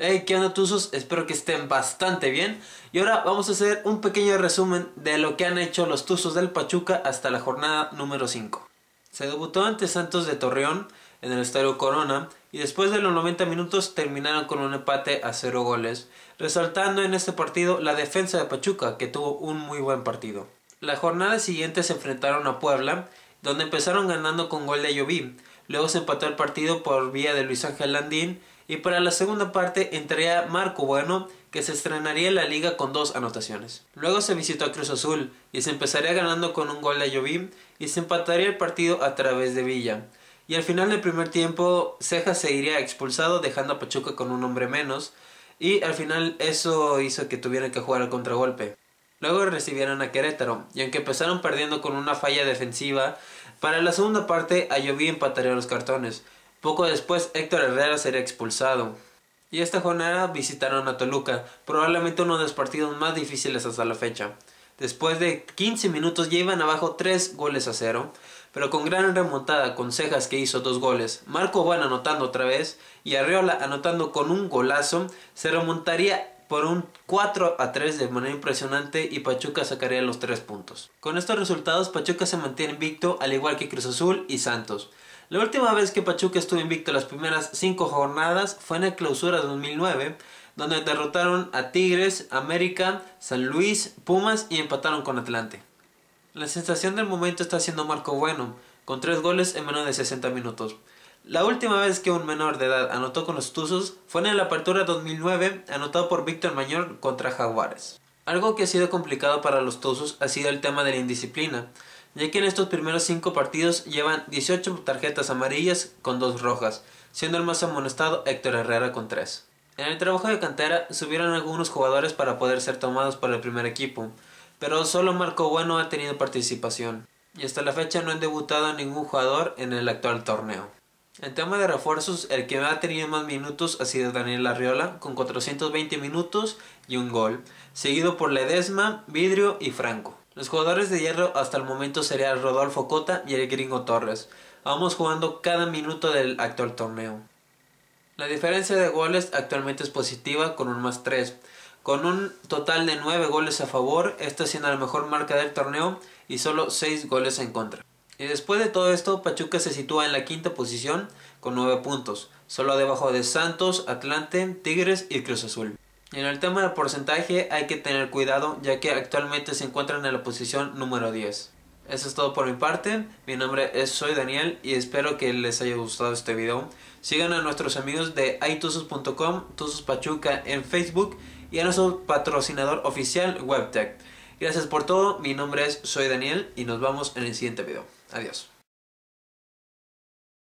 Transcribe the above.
Hey, ¿qué onda, Tuzos? Espero que estén bastante bien. Y ahora vamos a hacer un pequeño resumen de lo que han hecho los Tuzos del Pachuca hasta la jornada número 5. Se debutó ante Santos de Torreón en el Estadio Corona y después de los 90 minutos terminaron con un empate a 0 goles, resaltando en este partido la defensa de Pachuca, que tuvo un muy buen partido. La jornada siguiente se enfrentaron a Puebla, donde empezaron ganando con gol de Ayoví. Luego se empató el partido por vía de Luis Ángel Landín y para la segunda parte entraría Marco Bueno, que se estrenaría en la liga con 2 anotaciones. Luego se visitó a Cruz Azul y se empezaría ganando con un gol de Yoví y se empataría el partido a través de Villa. Y al final del primer tiempo Ceja se iría expulsado, dejando a Pachuca con un hombre menos, y al final eso hizo que tuvieran que jugar al contragolpe. Luego recibieron a Querétaro, y aunque empezaron perdiendo con una falla defensiva, para la segunda parte Ayoví empataría los cartones. Poco después Héctor Herrera sería expulsado. Y esta jornada visitaron a Toluca, probablemente uno de los partidos más difíciles hasta la fecha. Después de 15 minutos ya iban abajo 3-0, pero con gran remontada, con Cejas que hizo 2 goles, Marco Bueno anotando otra vez y Arreola anotando con un golazo, se remontaría por un 4-3 de manera impresionante y Pachuca sacaría los 3 puntos. Con estos resultados Pachuca se mantiene invicto, al igual que Cruz Azul y Santos. La última vez que Pachuca estuvo invicto las primeras 5 jornadas fue en la clausura 2009, donde derrotaron a Tigres, América, San Luis, Pumas y empataron con Atlante. La sensación del momento está siendo Marco Bueno, con 3 goles en menos de 60 minutos. La última vez que un menor de edad anotó con los Tuzos fue en la apertura 2009, anotado por Víctor Mayor contra Jaguares. Algo que ha sido complicado para los Tuzos ha sido el tema de la indisciplina, ya que en estos primeros 5 partidos llevan 18 tarjetas amarillas con 2 rojas, siendo el más amonestado Héctor Herrera con 3. En el trabajo de cantera subieron algunos jugadores para poder ser tomados por el primer equipo, pero solo Marco Bueno ha tenido participación, y hasta la fecha no han debutado ningún jugador en el actual torneo. En tema de refuerzos, el que ha tenido más minutos ha sido Daniel Arreola, con 420 minutos y un gol, seguido por Ledesma, Vidrio y Franco. Los jugadores de hierro hasta el momento serían Rodolfo Cota y el gringo Torres, ambos jugando cada minuto del actual torneo. La diferencia de goles actualmente es positiva, con un +3, con un total de 9 goles a favor, esta siendo la mejor marca del torneo, y solo 6 goles en contra. Y después de todo esto, Pachuca se sitúa en la 5ª posición con 9 puntos, solo debajo de Santos, Atlante, Tigres y Cruz Azul. Y en el tema del porcentaje hay que tener cuidado, ya que actualmente se encuentran en la posición número 10. Eso es todo por mi parte, mi nombre es Soy Daniel y espero que les haya gustado este video. Sigan a nuestros amigos de ituzos.com, Tuzos Pachuca en Facebook y a nuestro patrocinador oficial WebTech. Gracias por todo, mi nombre es Soy Daniel y nos vamos en el siguiente video. Adiós.